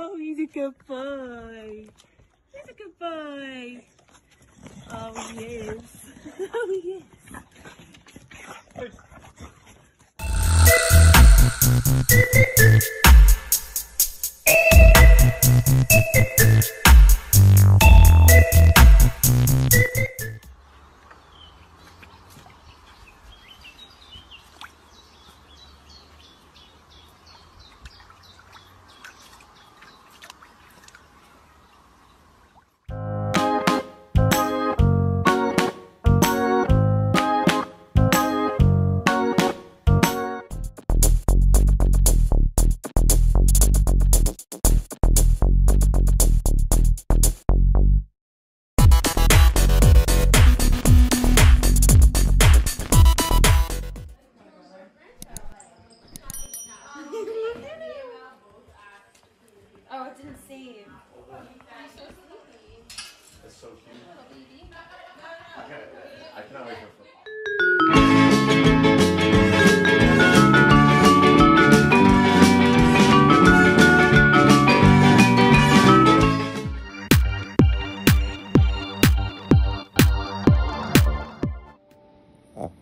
Oh, he's a good boy. He's a good boy. Oh, he is. Oh, he is.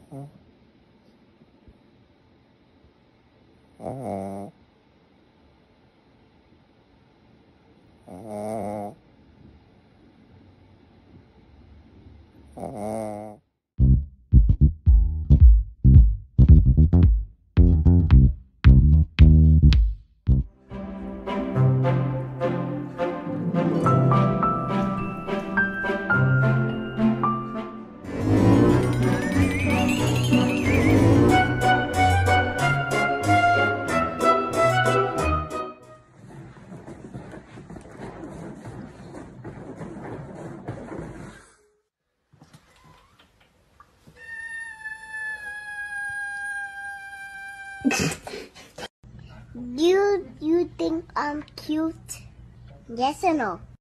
Do you think I'm cute? Yes or no?